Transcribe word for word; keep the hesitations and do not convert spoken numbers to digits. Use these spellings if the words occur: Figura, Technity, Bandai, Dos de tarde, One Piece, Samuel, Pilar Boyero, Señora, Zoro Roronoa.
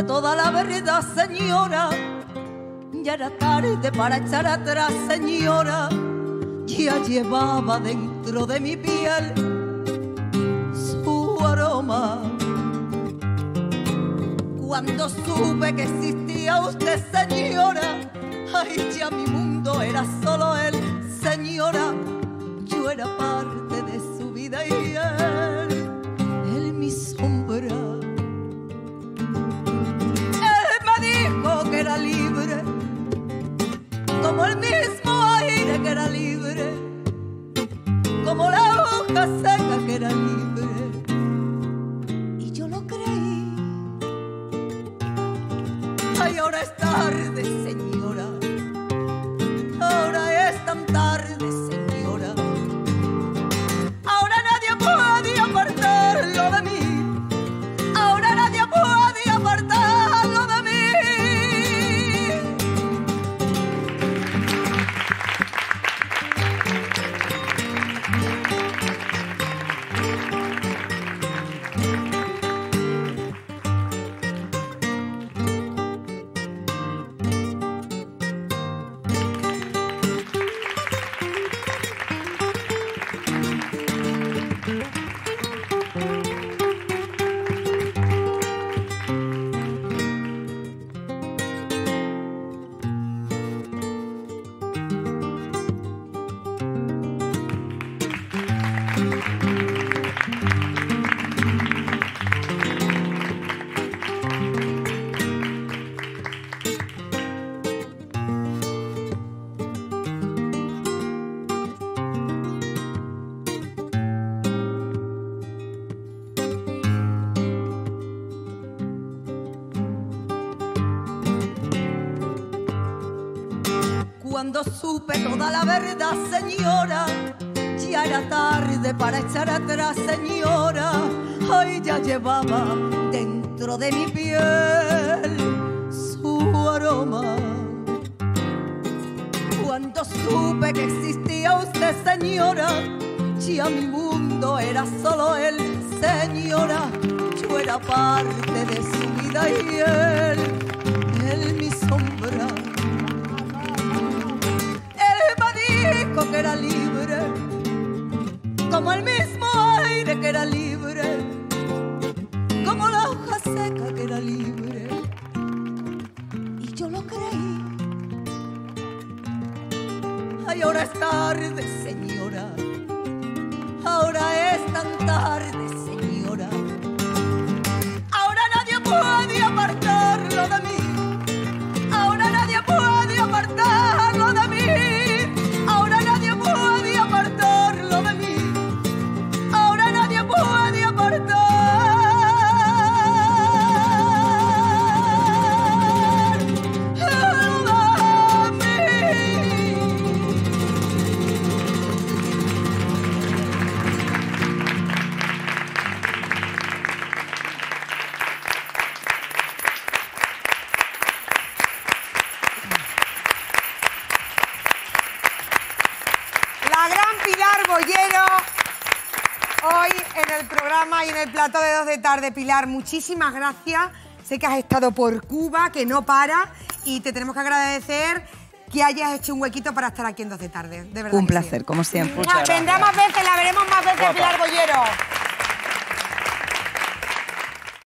supe toda la verdad, señora. Ya era tarde para echar atrás, señora. Ya llevaba dentro de mi piel su aroma. Cuando supe que existía usted, señora, ay, ya mi mundo era solo él, señora. Yo era parte de su vida y él, él mi sombra. Él me dijo que era libre, como el mismo aire que era libre, como la hoja seca que era libre. Y yo lo creí. Ay, ahora es tarde, señora. Ahora es tan tarde, señora. Ahora nadie puede apartarlo de mí. Ahora nadie puede apartarlo de supe toda la verdad, señora. Ya era tarde para echar atrás, señora. Ay, ya llevaba dentro de mi piel su aroma. Cuando supe que existía usted, señora, ya mi mundo era solo él, señora. Yo era parte de su vida y él, él mi sombra. Que era libre, como el mismo aire que era libre, como la hoja seca que era libre. Y yo lo creí. Ay, ahora es tarde, señora. Ahora es tan tarde, señora. Ahora nadie puede apartarlo de mí. Ahora nadie puede apartarlo de mí. Y en el plato de Dos de Tarde, Pilar, muchísimas gracias. Sé que has estado por Cuba, que no para, y te tenemos que agradecer que hayas hecho un huequito para estar aquí en Dos de Tarde. De verdad. Un placer, sí, como siempre. Vendrá más veces, la veremos más veces, Pilar Boyero.